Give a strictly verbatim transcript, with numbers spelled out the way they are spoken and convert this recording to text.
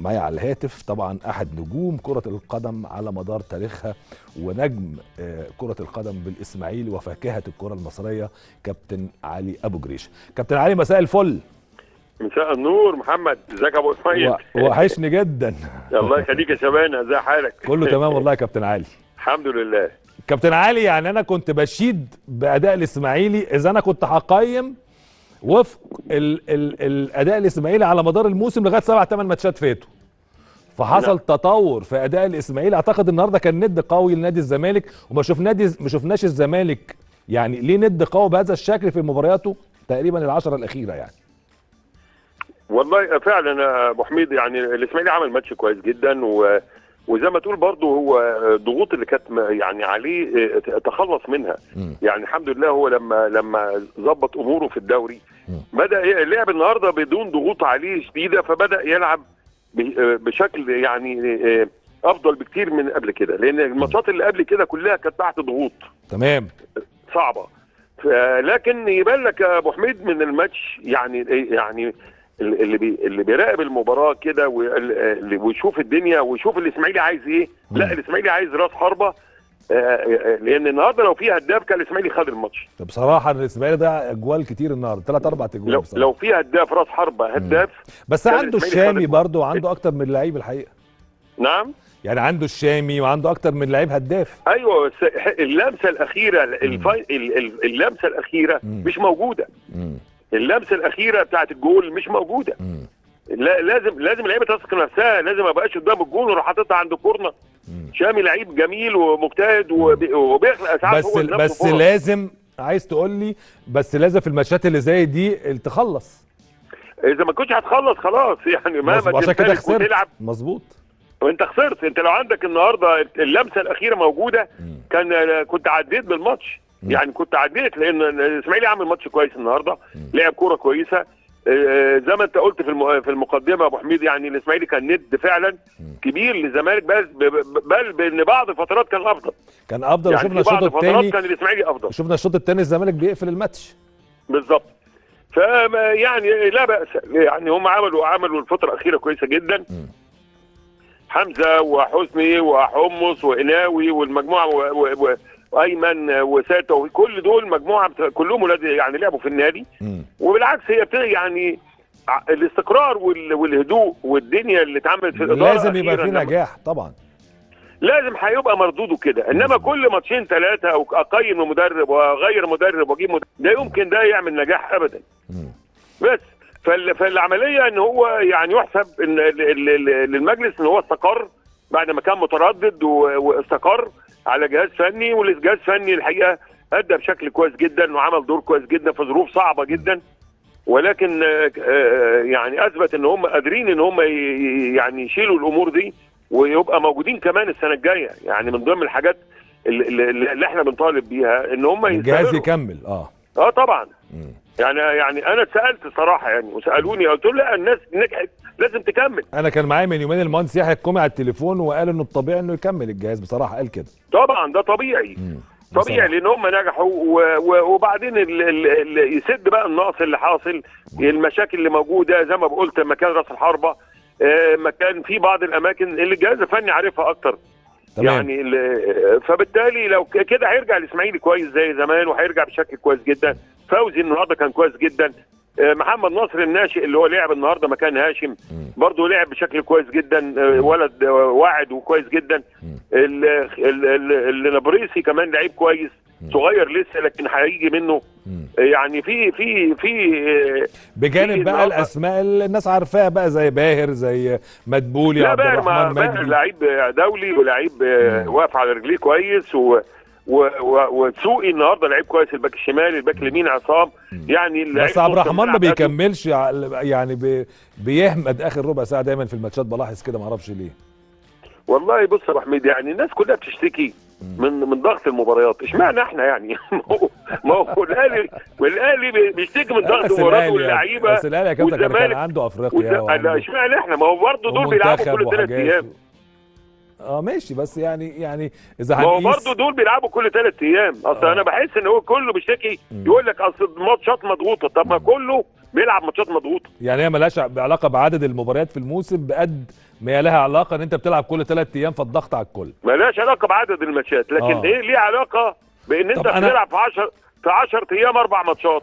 معايا على الهاتف طبعا احد نجوم كرة القدم على مدار تاريخها ونجم كرة القدم بالاسماعيلي وفاكهة الكرة المصرية، كابتن علي أبو جريشة. كابتن علي، مساء الفل. مساء النور محمد، ازيك يا ابو اسماعيل؟ وحشني جدا. الله يخليك يا شبانه، ازي حالك؟ كله تمام والله يا كابتن علي، الحمد لله. كابتن علي، يعني انا كنت بشيد باداء الاسماعيلي، اذا انا كنت هقيم وفق ال ال الاداء الاسماعيلي على مدار الموسم لغايه سبع ثمان ماتشات فاتوا، فحصل لا. تطور في اداء الاسماعيلي. اعتقد النهارده كان ند قوي لنادي الزمالك، وما شوف نادي ما شفناش الزمالك يعني ليه ند قوي بهذا الشكل في مبارياته تقريبا العشره الاخيره يعني. والله فعلا يا ابو حميد، يعني الاسماعيلي عمل ماتش كويس جدا، و وزي ما تقول برضه هو الضغوط اللي كانت يعني عليه تخلص منها. م. يعني الحمد لله هو لما لما ظبط اموره في الدوري م. بدا اللعب النهارده بدون ضغوط عليه شديده، فبدا يلعب بشكل يعني افضل بكتير من قبل كده، لان الماتشات اللي قبل كده كلها كانت تحت ضغوط تمام صعبه. لكن يبان لك يا ابو حميد من الماتش يعني يعني اللي بي اللي بيراقب المباراه كده ويشوف الدنيا ويشوف الاسماعيلي عايز ايه. لا الاسماعيلي عايز راس حربه، لان النهارده لو في هداف كان الاسماعيلي خد الماتش. طب بصراحه الاسماعيلي ضيع اجوال كتير النهارده، ثلاث اربع اجوال. لو, لو في هداف راس حربه هداف. بس عنده الشامي برضه، عنده اكتر من لعيب الحقيقه. نعم يعني عنده الشامي وعنده اكتر من لعيب هداف. ايوه اللمسه الاخيره الفاي... اللمسه الاخيره مم. مش موجوده. مم. اللمسه الاخيره بتاعت الجول مش موجوده. مم. لا لازم لازم اللعيبه تثق نفسها، لازم ما بقاش قدام الجول وراح حاططها عند كورنر. شامي لعيب جميل ومجتهد وبيخلق اسعاف، بس بس فورة. لازم عايز تقول لي بس لازم في الماتشات اللي زي دي اللي تخلص، اذا ما كنتش هتخلص خلاص يعني مهما تنفعش وتلعب. مظبوط، وانت خسرت. انت لو عندك النهارده اللمسه الاخيره موجوده مم. كان كنت عديت بالماتش، يعني كنت عديت، لان الاسماعيلي عمل ماتش كويس النهارده، لعب كوره كويسه. زي ما انت قلت في في المقدمه يا ابو حميد، يعني الاسماعيلي كان ند فعلا كبير للزمالك، بل بل بان بعض الفترات كان افضل. كان افضل يعني وشفنا الشوط الثاني كان الاسماعيلي افضل، شفنا الشوط الثاني الزمالك بيقفل الماتش بالظبط. ف يعني لا باس، يعني هم عملوا عملوا الفتره الاخيره كويسه جدا. م. حمزه وحسني وحمص وقناوي والمجموعه و... و... و... وايمن وساتو، كل دول مجموعه كلهم ولاد يعني لعبوا في النادي. م. وبالعكس هي يعني الاستقرار والهدوء والدنيا اللي اتعملت في الاداره لازم يبقى في نجاح طبعا، لازم هيبقى مردوده كده. انما م. كل ماتشين ثلاثه او اقيم المدرب واغير مدرب واجيب مدرب، ده يمكن ده يعمل نجاح ابدا. م. بس فالعمليه ان هو يعني يحسب ان للمجلس ان هو استقر بعد ما كان متردد، واستقر على جهاز فني، والجهاز الفني الحقيقه ادى بشكل كويس جدا وعمل دور كويس جدا في ظروف صعبه جدا، ولكن يعني اثبت ان هم قادرين ان هم يعني يشيلوا الامور دي ويبقى موجودين كمان السنه الجايه. يعني من ضمن الحاجات اللي, اللي احنا بنطالب بيها ان هم الجهاز يكمل. اه اه طبعا. مم. يعني يعني انا اتسالت صراحه يعني وسالوني، قلت له لا الناس نجحت لازم تكمل. انا كان معايا من يومين المهندس يحيى كومي على التليفون وقال انه الطبيعي انه يكمل الجهاز، بصراحه قال كده. طبعا ده طبيعي. مم. طبيعي لان هم نجحوا، وبعدين يسد بقى النقص اللي حاصل، المشاكل اللي موجوده زي ما قلت مكان راس الحربه، مكان في بعض الاماكن اللي الجهاز الفني عارفها اكتر. تمام. يعني فبالتالي لو كده هيرجع الاسماعيلي كويس زي زمان، وهيرجع بشكل كويس جدا. فوزي النهارده كان كويس جدا، محمد نصر الناشئ اللي هو لعب النهارده مكان هاشم برضه لعب بشكل كويس جدا، ولد واعد وكويس جدا. لابريسي كمان لعيب كويس صغير لسه، لكن هيجي منه يعني في في في بجانب بقى الاسماء اللي الناس عارفاها بقى زي باهر زي مدبولي عبدالرحمن. باهر لعيب دولي ولعيب واقف على رجليه كويس، و وتسوقي النهارده لعيب كويس، الباك الشمالي الباك اليمين عصام. يعني بس عبدالرحمن ما بيكملش، يعني بي بيهمد اخر ربع ساعه دايما في الماتشات، بلاحظ كده ما اعرفش ليه. والله بص يا ابو حميد، يعني الناس كلها بتشتكي من من ضغط المباريات، اشمعنى احنا يعني؟ ما هو الاهلي الاهلي بيشتكي من ضغط المباريات واللعيبه، بس الاهلي يا كابتن كان عنده افريقيا، اشمعنى احنا؟ ما هو برضه دول بيلعبوا كل ثلاث ايام. اه ماشي، بس يعني يعني اذا هنقيس ما هو برضه دول بيلعبوا كل ثلاث ايام، اصل آه. انا بحس ان هو كله بيشتكي، يقول لك اصل الماتشات مضغوطه. طب ما كله بيلعب ماتشات مضغوطه. يعني هي مالهاش علاقه بعدد المباريات في الموسم بقد ما هي لها علاقه ان انت بتلعب كل ثلاث ايام فالضغط على الكل. مالهاش علاقه بعدد الماتشات، لكن آه. ايه ليه علاقه بان انت بتلعب في عشرة في عشرة ايام اربع ماتشات.